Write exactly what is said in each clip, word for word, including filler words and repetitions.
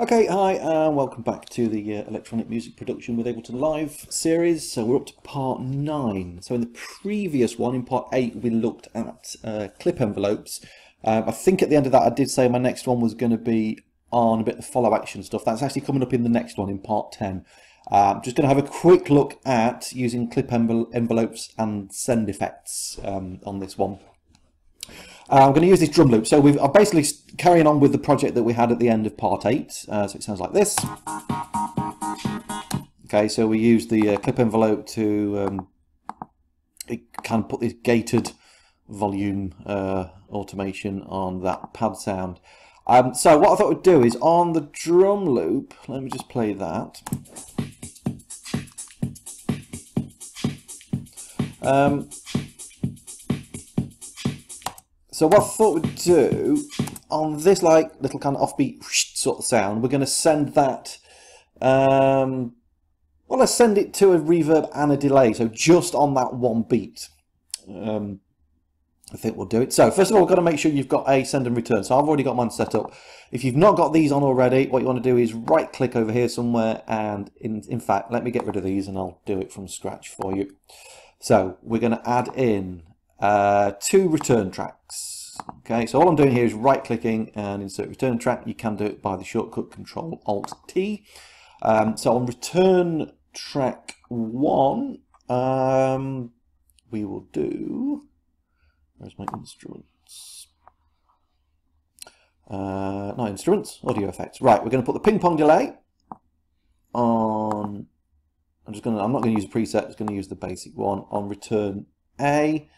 Okay, hi, and uh, welcome back to the uh, Electronic Music Production with Ableton Live series. So we're up to part nine. So in the previous one, in part eight, we looked at uh, clip envelopes. Um, I think at the end of that, I did say my next one was going to be on a bit of follow action stuff. That's actually coming up in the next one, in part ten. Um, just going to have a quick look at using clip envel envelopes and send effects um, on this one. Uh, I'm going to use this drum loop. So we've, I'm basically carrying on with the project that we had at the end of part eight. Uh, so it sounds like this. Okay, so we use the uh, clip envelope to um, it kind of put this gated volume uh, automation on that pad sound. Um, so what I thought we'd do is on the drum loop, let me just play that. Um, So what I thought we'd do on this like little kind of offbeat sort of sound, we're going to send that, um, well, let's send it to a reverb and a delay. So just on that one beat, um, I think we'll do it. So first of all, we've got to make sure you've got a send and return. So I've already got mine set up. If you've not got these on already, what you want to do is right click over here somewhere. And in, in fact, let me get rid of these and I'll do it from scratch for you. So we're going to add in uh, two return tracks. Okay, so all I'm doing here is right clicking and insert return track. You can do it by the shortcut control alt T. Um, so on return track one, um, we will do, where's my instruments? Uh, not instruments, audio effects. Right, we're going to put the ping pong delay on, I'm just going to, I'm not going to use a preset, I'm just going to use the basic one on return A.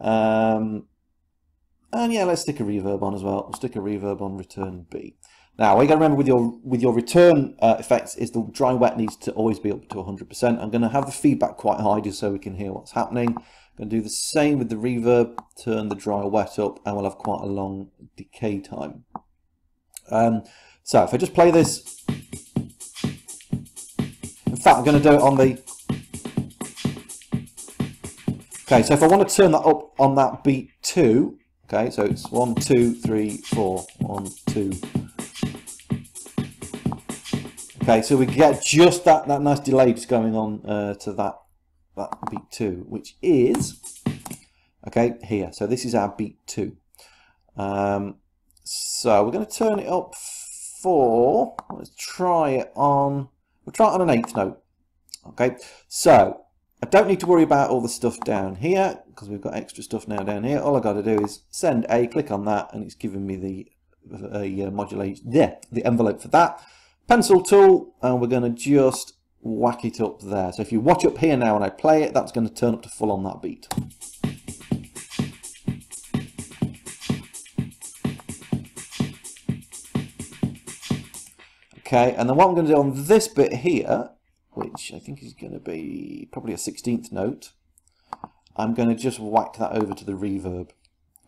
Um, And yeah, let's stick a reverb on as well. We'll stick a reverb on return B. Now, what you got to remember with your with your return uh, effects is the dry wet needs to always be up to one hundred percent. I'm going to have the feedback quite high just so we can hear what's happening. I'm going to do the same with the reverb. Turn the dry wet up, and we'll have quite a long decay time. Um, so if I just play this, in fact, I'm going to do it on the. Okay, so if I want to turn that up on that beat two. Okay, so it's one, two, three, four, one, two. Okay, so we get just that, that nice delay just going on uh, to that, that beat two, which is, okay, here. So this is our beat two. Um, so we're going to turn it up for, let's try it on, we'll try it on an eighth note. Okay, so I don't need to worry about all the stuff down here because we've got extra stuff now down here. All I got to do is send A, click on that, and it's giving me the uh, modulation there, the envelope for that. Pencil tool, and we're going to just whack it up there. So if you watch up here now and I play it, that's going to turn up to full on that beat. Okay, and then what I'm going to do on this bit here, which I think is going to be probably a sixteenth note, I'm going to just whack that over to the reverb.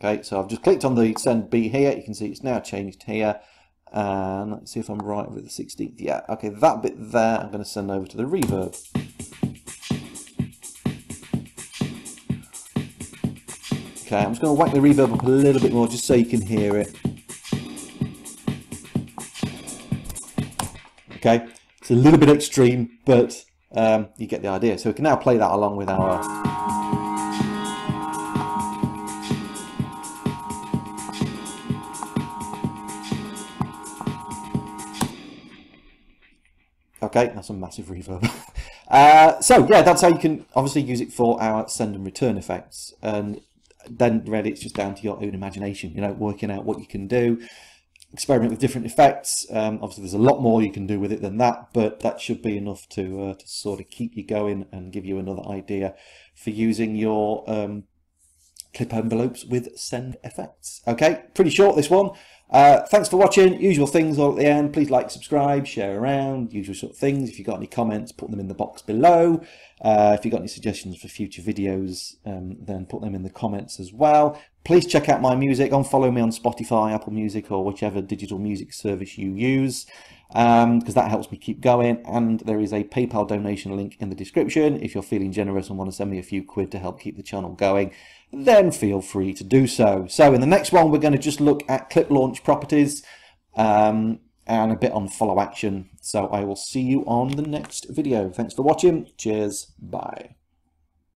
Okay, so I've just clicked on the send B here. You can see it's now changed here. And let's see if I'm right with the sixteenth. Yeah, okay, that bit there I'm going to send over to the reverb. Okay, I'm just going to whack the reverb up a little bit more just so you can hear it. Okay. It's a little bit extreme, but um, you get the idea. So we can now play that along with our... Okay, that's a massive reverb. uh, so yeah, that's how you can obviously use it for our send and return effects. And then really it's just down to your own imagination, you know, working out what you can do. Experiment with different effects. Um, obviously there's a lot more you can do with it than that, but that should be enough to, uh, to sort of keep you going and give you another idea for using your um, clip envelopes with send effects. Okay, pretty short this one. Uh, thanks for watching. Usual things all at the end. Please like, subscribe, share around, usual sort of things. If you've got any comments, put them in the box below. Uh, if you've got any suggestions for future videos, um, then put them in the comments as well. Please check out my music and follow me on Spotify, Apple Music, or whichever digital music service you use, because um, that helps me keep going. And there is a PayPal donation link in the description. If you're feeling generous and want to send me a few quid to help keep the channel going, then feel free to do so. So in the next one, we're going to just look at clip launch properties um, and a bit on follow action. So I will see you on the next video. Thanks for watching. Cheers. Bye.